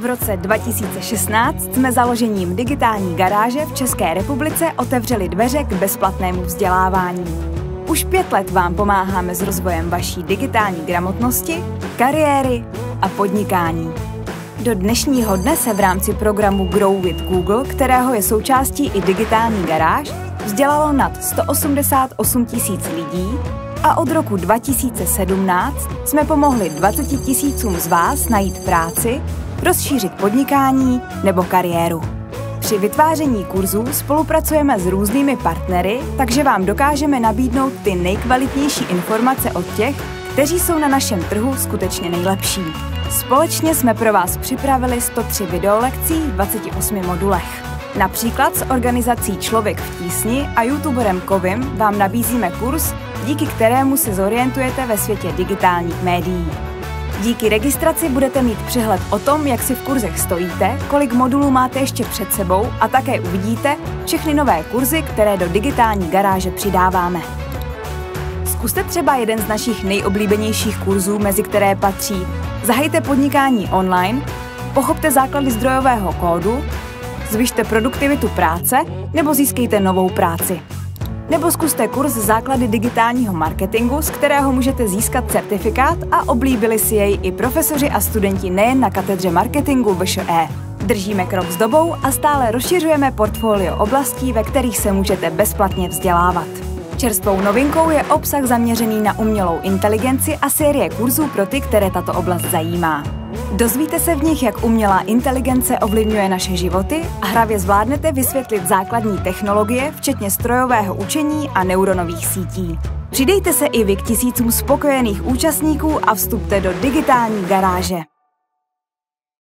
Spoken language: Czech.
V roce 2016 jsme založením Digitální garáže v České republice otevřeli dveře k bezplatnému vzdělávání. Už 5 let vám pomáháme s rozvojem vaší digitální gramotnosti, kariéry a podnikání. Do dnešního dne se v rámci programu Grow with Google, kterého je součástí i Digitální garáž, vzdělalo nad 188 000 lidí a od roku 2017 jsme pomohli 20 000 z vás najít práci, rozšířit podnikání nebo kariéru. Při vytváření kurzů spolupracujeme s různými partnery, takže vám dokážeme nabídnout ty nejkvalitnější informace od těch, kteří jsou na našem trhu skutečně nejlepší. Společně jsme pro vás připravili 103 videolekcí v 28 modulech. Například s organizací Člověk v tísni a youtuberem Kovim vám nabízíme kurz, díky kterému se zorientujete ve světě digitálních médií. Díky registraci budete mít přehled o tom, jak si v kurzech stojíte, kolik modulů máte ještě před sebou a také uvidíte všechny nové kurzy, které do Digitální garáže přidáváme. Zkuste třeba jeden z našich nejoblíbenějších kurzů, mezi které patří: Zahajte podnikání online, Pochopte základy zdrojového kódu, Zvyšte produktivitu práce nebo Získejte novou práci. Nebo zkuste kurz Základy digitálního marketingu, z kterého můžete získat certifikát a oblíbili si jej i profesoři a studenti nejen na katedře marketingu VŠE. Držíme krok s dobou a stále rozšiřujeme portfolio oblastí, ve kterých se můžete bezplatně vzdělávat. Čerstvou novinkou je obsah zaměřený na umělou inteligenci a série kurzů pro ty, které tato oblast zajímá. Dozvíte se v nich, jak umělá inteligence ovlivňuje naše životy a hravě zvládnete vysvětlit základní technologie, včetně strojového učení a neuronových sítí. Přidejte se i vy k 1000 spokojených účastníků a vstupte do Digitální garáže.